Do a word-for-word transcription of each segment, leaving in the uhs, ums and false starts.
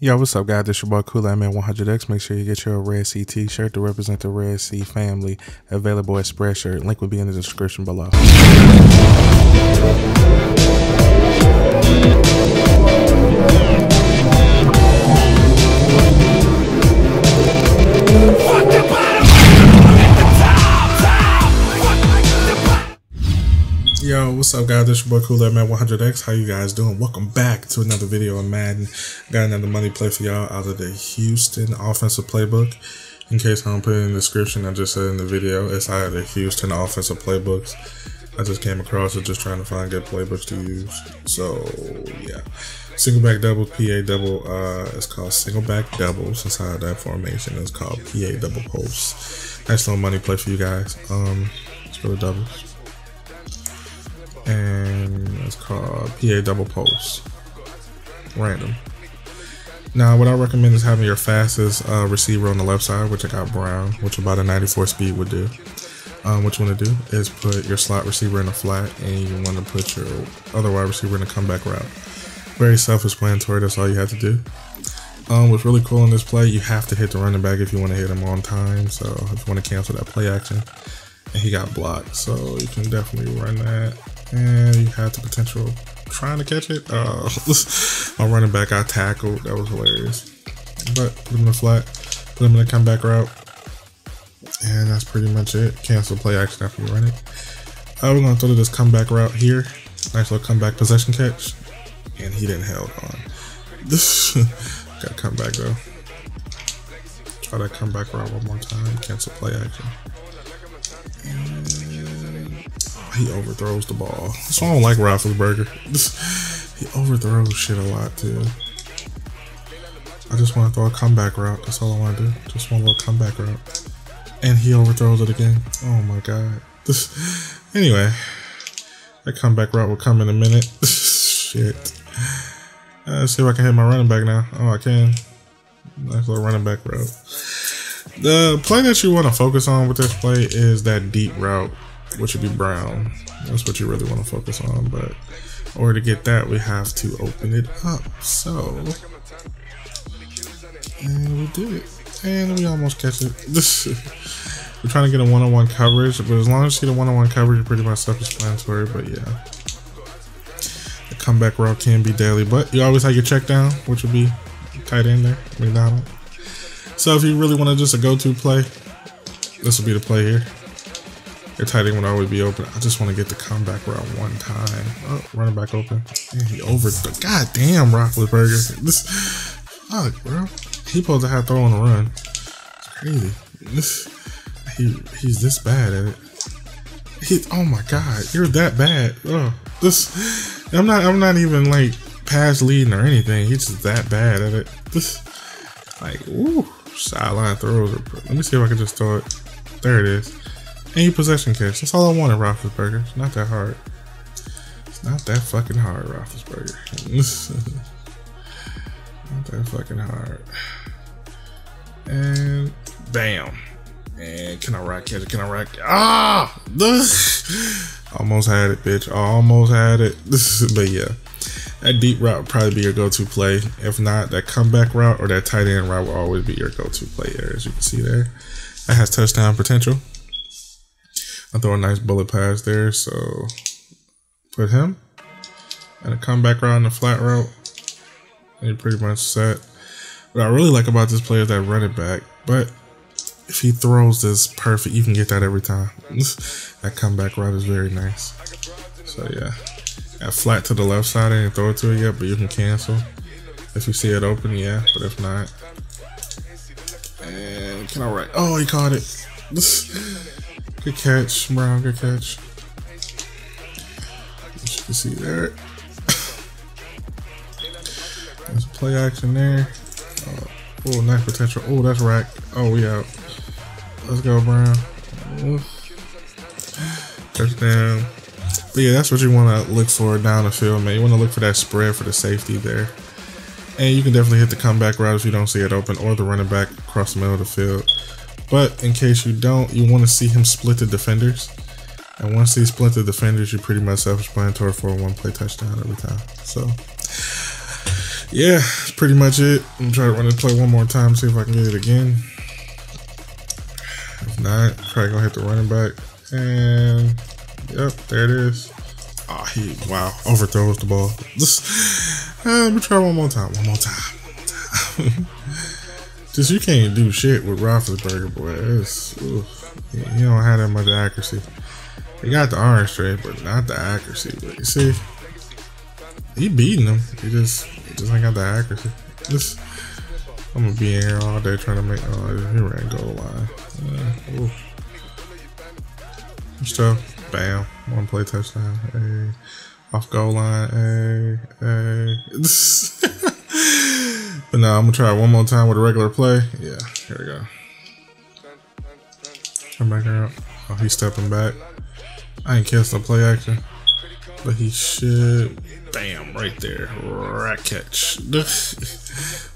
Yo, what's up, guys? This your boy Kool Aid Man one hundred X. Make sure you get your Red C t-shirt to represent the Red C family. Available at Spreadshirt. Link will be in the description below. Yo, what's up, guys? This your boy Kool Aid Man one hundred X. How you guys doing? Welcome back to another video on Madden. Got another money play for y'all out of the Houston offensive playbook. In case I don't put it in the description, I just said in the video, it's out of the Houston offensive playbooks. I just came across it, just trying to find good playbooks to use. So yeah, single back double, P A double. Uh, it's called single back doubles inside that formation. It's called P A double post. Nice little money play for you guys. Um, let's go to doubles. And it's called P A double post, random. Now what I recommend is having your fastest uh, receiver on the left side, which I got Brown, which about a ninety-four speed would do. Um, what you want to do is put your slot receiver in a flat, and you want to put your other wide receiver in a comeback route. Very self-explanatory, that's all you have to do. Um, what's really cool in this play, you have to hit the running back if you want to hit him on time. So if you want to cancel that play action, and he got blocked, so you can definitely run that. And you had the potential trying to catch it. Uh, my running back got tackled. That was hilarious. But put him in a flat, put him in a comeback route, and that's pretty much it. Cancel play action after you run it. Uh, we're going to throw to this comeback route here. Nice little comeback possession catch. And he didn't held on. Got to come back though. Try that comeback route one more time. Cancel play action. He overthrows the ball. That's why I don't like Roethlisberger. He overthrows shit a lot too. I just want to throw a comeback route. That's all I want to do. Just one little comeback route. And he overthrows it again. Oh my god. Anyway, that comeback route will come in a minute. Shit. Uh, let's see if I can hit my running back now. Oh, I can. Nice little running back route. The play that you want to focus on with this play is that deep route, which would be Brown. That's what you really want to focus on, but in order to get that, we have to open it up. So, and we did it, and we almost catch it. We're trying to get a one-on-one coverage, but as long as you get a one-on-one coverage, you're pretty much self-explanatory. But yeah, the comeback route can be deadly, but you always have your check down, which would be tight end there, McDonald. So if you really want to just a go-to play, this would be the play here. Your tight end would always be open. I just want to get the comeback route one time. Oh, running back open. Man, he over the goddamn Roethlisberger. This fuck, bro. He supposed to have throw on the run. It's crazy. This he he's this bad at it. He oh my god, you're that bad. Oh, this I'm not I'm not even like pass leading or anything. He's just that bad at it. This like ooh sideline throws. Are, let me see if I can just throw it. There it is. Any possession catch. That's all I wanted, Roethlisberger. It's not that hard. It's not that fucking hard, Roethlisberger. Not that fucking hard. And bam. And can I rock catch it? Can I rock? Ah! Almost had it, bitch. Almost had it. But yeah, that deep route would probably be your go-to play. If not, that comeback route or that tight end route will always be your go-to play there. As you can see there, that has touchdown potential. I throw a nice bullet pass there, so put him and a comeback route and a flat route, and you're pretty much set. What I really like about this play is that running back, but if he throws this perfect, you can get that every time. That comeback route is very nice. So yeah, that flat to the left side, I didn't throw it to it yet, but you can cancel. If you see it open, yeah, but if not, and can I write? Oh, he caught it. Good catch, Brown, good catch. As you can see there. There's a play action there. Oh, oh, nice potential. Oh, that's rack. Oh, we out. Let's go, Brown. Touchdown. But yeah, that's what you want to look for down the field, man. You want to look for that spread for the safety there. And you can definitely hit the comeback route if you don't see it open, or the running back across the middle of the field. But in case you don't, you want to see him split the defenders. And once he split the defenders, you're pretty much self-explanatory for a one-play touchdown every time. So yeah, that's pretty much it. I'm trying to run the play one more time, see if I can get it again. If not, probably gonna have to run it back. And yep, there it is. Oh, he wow, overthrows the ball. uh, let me try one more time. One more time. One more time. Just you can't do shit with Roethlisberger, boy. It's, oof, you don't have that much accuracy. He got the arm straight, but not the accuracy. But you see, he beating him. He just, he just ain't got the accuracy. Just, I'm gonna be in here all day trying to make. Oh, here ain't goal line. Uh, oof. So, bam, one play touchdown, hey, off goal line, hey, hey. But now I'm gonna try it one more time with a regular play. Yeah, here we go. Come back out. Oh, he's stepping back. I ain't catch the play action, but he should. Bam, right there, right catch.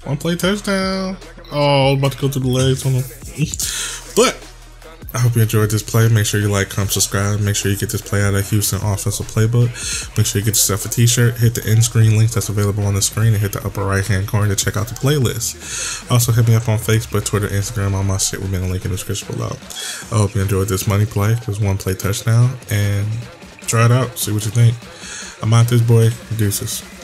One play touchdown. Oh, I'm about to go through the legs on him, but. I hope you enjoyed this play. Make sure you like, comment, subscribe. Make sure you get this play out of Houston Offensive Playbook. Make sure you get yourself a t-shirt. Hit the end screen link that's available on the screen and hit the upper right hand corner to check out the playlist. Also hit me up on Facebook, Twitter, Instagram. All my shit will be in the link in the description below. I hope you enjoyed this money play. This one play touchdown. And try it out. See what you think. I'm out this boy. Deuces.